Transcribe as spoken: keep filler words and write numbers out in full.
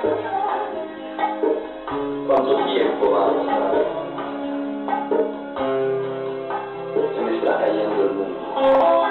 Quanto tiempo va a pasar? Se me está cayendo el mundo.